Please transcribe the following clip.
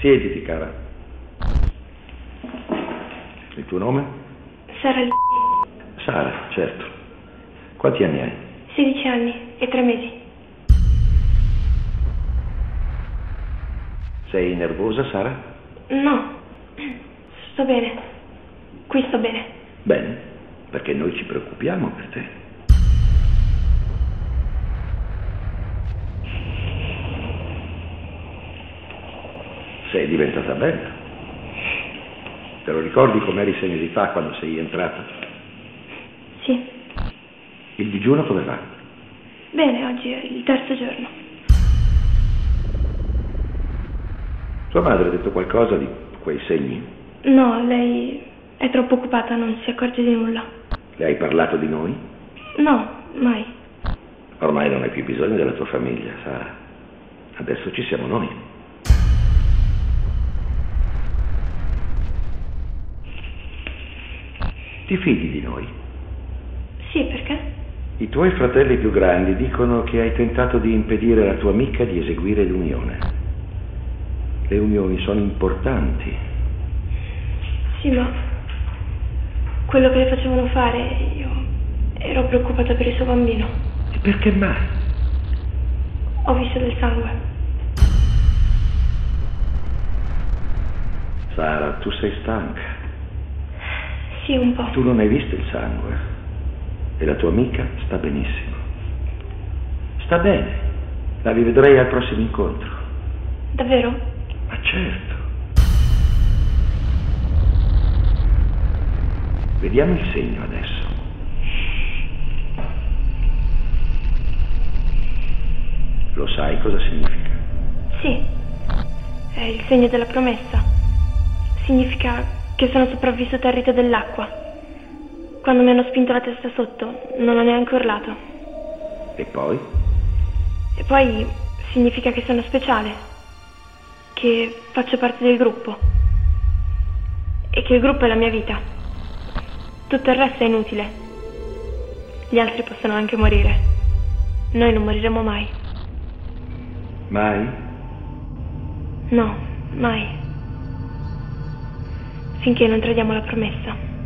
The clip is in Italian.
Siediti, cara. Il tuo nome? Sara. Sara, certo. Quanti anni hai? 16 anni e 3 mesi. Sei nervosa, Sara? No. Sto bene. Qui sto bene. Bene, perché noi ci preoccupiamo per te. Sei diventata bella. Te lo ricordi com'eri 6 mesi fa quando sei entrata? Sì. Il digiuno come va? Bene, oggi è il 3º giorno. Tua madre ha detto qualcosa di quei segni? No, lei è troppo occupata, non si accorge di nulla. Le hai parlato di noi? No, mai. Ormai non hai più bisogno della tua famiglia, Sara. Adesso ci siamo noi. Ti fidi di noi? Sì, perché? I tuoi fratelli più grandi dicono che hai tentato di impedire alla tua amica di eseguire l'unione. Le unioni sono importanti. Sì, ma quello che le facevano fare, io ero preoccupata per il suo bambino. E perché mai? Ho visto del sangue. Sara, tu sei stanca. Sì, un po'. Tu non hai visto il sangue e la tua amica sta benissimo. Sta bene, la rivedrai al prossimo incontro. Davvero? Ma certo. Vediamo il segno adesso. Lo sai cosa significa? Sì, è il segno della promessa. Significa che sono sopravvissuta al rito dell'acqua. Quando mi hanno spinto la testa sotto, non ho neanche urlato. E poi? E poi significa che sono speciale, che faccio parte del gruppo e che il gruppo è la mia vita. Tutto il resto è inutile. Gli altri possono anche morire. Noi non moriremo mai. Mai? No, mai. Finché non tradiamo la promessa.